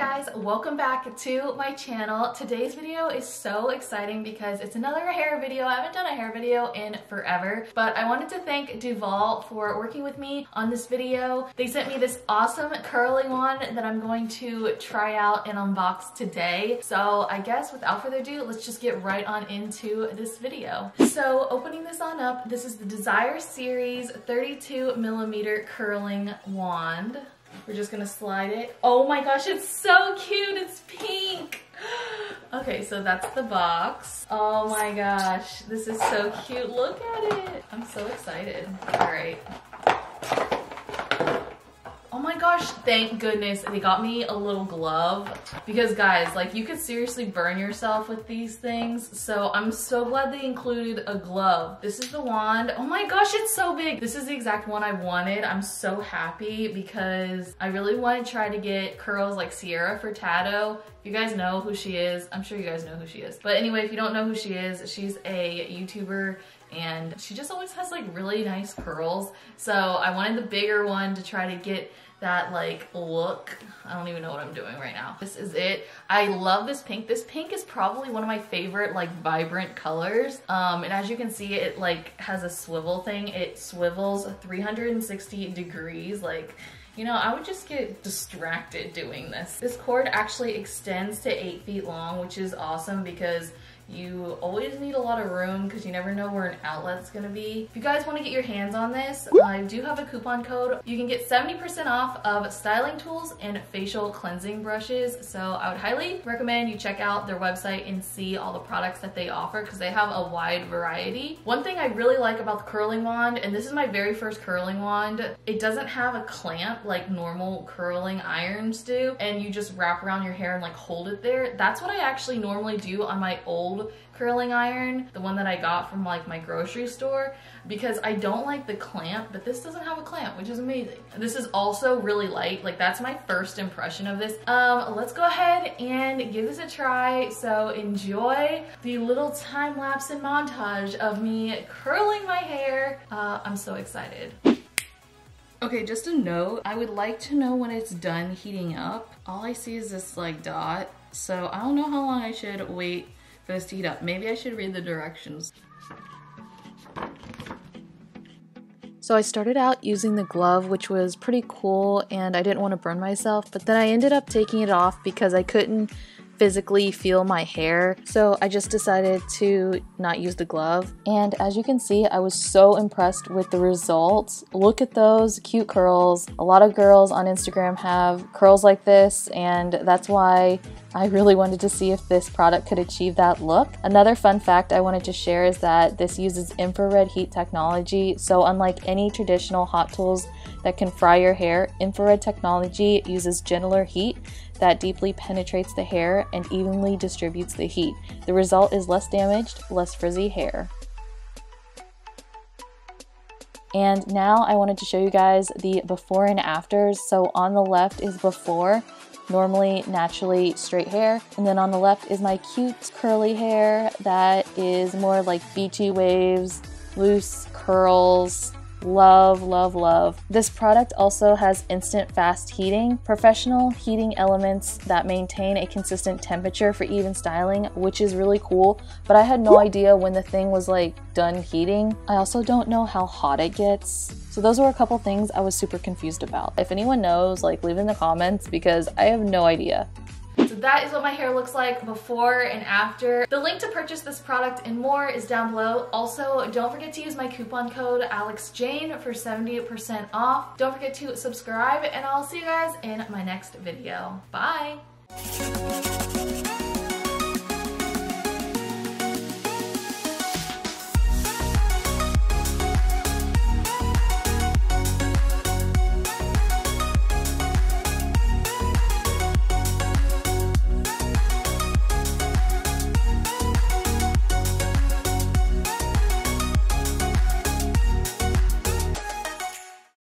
guys, welcome back to my channel. Today's video is so exciting because it's another hair video. I haven't done a hair video in forever, but I wanted to thank Duvolle for working with me on this video. They sent me this awesome curling wand that I'm going to try out and unbox today. So I guess without further ado, let's just get right on into this video. So opening this on up, this is the Desire Series 32mm curling wand. We're just gonna slide it. Oh my gosh, it's so cute, it's pink. Okay, so that's the box. Oh my gosh, this is so cute, look at it. I'm so excited. All right. Oh my gosh, thank goodness they got me a little glove because guys, like you could seriously burn yourself with these things. So I'm so glad they included a glove. This is the wand. Oh my gosh, it's so big. This is the exact one I wanted. I'm so happy because I really want to try to get curls like Sierra Furtado. If you guys know who she is, I'm sure you guys know who she is. But anyway, if you don't know who she is, she's a YouTuber and she just always has like really nice curls. So I wanted the bigger one to try to get that like look. I don't even know what I'm doing right now. This is it. I love this pink. This pink is probably one of my favorite like vibrant colors. And as you can see, it like has a swivel thing. It swivels 360 degrees. Like, you know, I would just get distracted doing this. This cord actually extends to 8 feet long, which is awesome because you always need a lot of room because you never know where an outlet's gonna be. If you guys want to get your hands on this, I do have a coupon code. You can get 70% off of styling tools and facial cleansing brushes. So I would highly recommend you check out their website and see all the products that they offer because they have a wide variety. One thing I really like about the curling wand, and this is my very first curling wand, it doesn't have a clamp like normal curling irons do, and you just wrap around your hair and like hold it there. That's what I actually normally do on my old curling iron, the one that I got from like my grocery store, because I don't like the clamp, but this doesn't have a clamp, which is amazing. This is also really light. Like that's my first impression of this. Let's go ahead and give this a try. So enjoy the little time lapse and montage of me curling my hair. I'm so excited. Okay, just a note, I would like to know when it's done heating up. All I see is this like dot, so I don't know how long I should wait for this to heat up. Maybe I should read the directions. So I started out using the glove, which was pretty cool, and I didn't want to burn myself, but then I ended up taking it off because I couldn't physically feel my hair, so I just decided to not use the glove. And as you can see, I was so impressed with the results. Look at those cute curls. A lot of girls on Instagram have curls like this, and that's why I really wanted to see if this product could achieve that look. Another fun fact I wanted to share is that this uses infrared heat technology, so unlike any traditional hot tools that can fry your hair, infrared technology uses gentler heat that deeply penetrates the hair and evenly distributes the heat. The result is less damaged, less frizzy hair. And now I wanted to show you guys the before and afters. So on the left is before, normally naturally straight hair, and then on the left is my cute curly hair that is more like beachy waves, loose curls. Love, love, love. This product also has instant fast heating, professional heating elements that maintain a consistent temperature for even styling, which is really cool, but I had no idea when the thing was like done heating. I also don't know how hot it gets. So those were a couple things I was super confused about. If anyone knows, like leave it in the comments because I have no idea. So that is what my hair looks like before and after. The link to purchase this product and more is down below. Also, don't forget to use my coupon code AlexJayne for 70% off. Don't forget to subscribe, and I'll see you guys in my next video. Bye!